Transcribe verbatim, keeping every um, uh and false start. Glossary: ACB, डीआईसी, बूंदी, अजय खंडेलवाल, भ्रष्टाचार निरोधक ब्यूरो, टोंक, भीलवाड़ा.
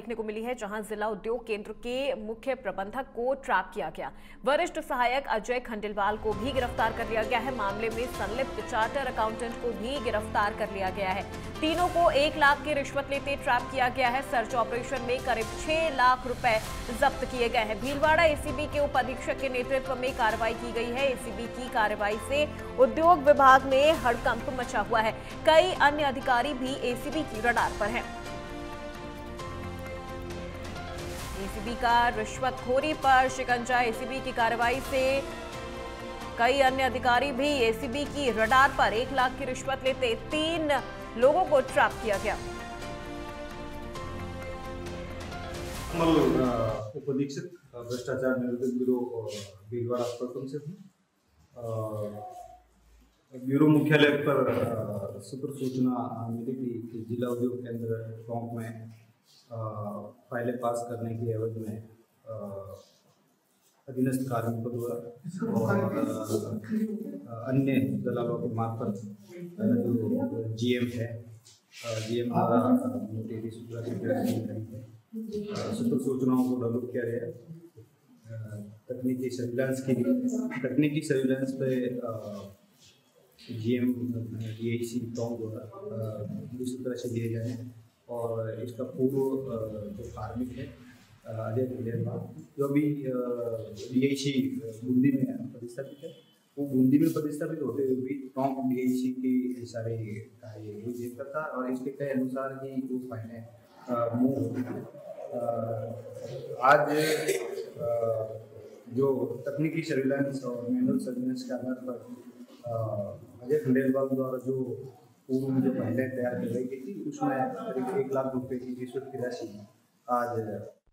देखने को मिली है, जहां जिला उद्योग केंद्र के मुख्य प्रबंधक को ट्रैप किया गया। वरिष्ठ सहायक अजय खंडेलवाल को भी गिरफ्तार कर लिया गया है। मामले में संलिप्त चार्टर अकाउंटेंट को भी गिरफ्तार कर लिया गया है। तीनों को एक लाख की रिश्वत लेते ट्रैप किया गया है। सर्च ऑपरेशन में करीब छह लाख रुपए जब्त किए गए हैं। भीलवाड़ा एसीबी के उप अधीक्षक के नेतृत्व में कार्रवाई की गई है। एसीबी की कार्रवाई से उद्योग विभाग में हड़कंप मचा हुआ है। कई अन्य अधिकारी भी एसीबी की रडार पर हैं। एसीबी का रिश्वतखोरी पर शिकंजा। एसीबी की कार्रवाई से कई अन्य अधिकारी भी एसीबी की रडार पर। एक लाख की रिश्वत लेते तीन लोगों को ट्रैप किया गया। उप अधीक्षक भ्रष्टाचार निरोधक ब्यूरो भीलवाड़ा प्रथम से ब्यूरो मुख्यालय पर सुपर सूचना मिली थी जिला उद्योग केंद्र टोंक में फाइलें पास करने की एवज में अधीनस्थ कार्मिकों द्वारा अन्य दलालों के मार्फत जो जीएम है जीएम द्वारा सुपर सूचनाओं को डेवलप किया गया। तकनीकी सर्विलांस के लिए तकनीकी सर्विलांस पे जीएम डीआईसी टोंक द्वारा दूसरी तरह से दिए गए हैं। और इसका पूर्व जो कार्मिक है अजय खंडेलवाल जो अभी डीआईसी बूंदी में पदस्थापित है, वो बूंदी में पदस्थापित होते हुए भी टोंक डीआईसी के सारे कार्य ये देखता था और इसके तय अनुसार ही जो फाइलें मूव होती है। आज जो तकनीकी सर्विलांस और मैनुअल सर्विलांस के आधार पर अजय खंडेलवाल द्वारा जो पूर्व में जो पहले तैयार की गई थी उसमें एक लाख रुपए की रिश्वत की राशि आज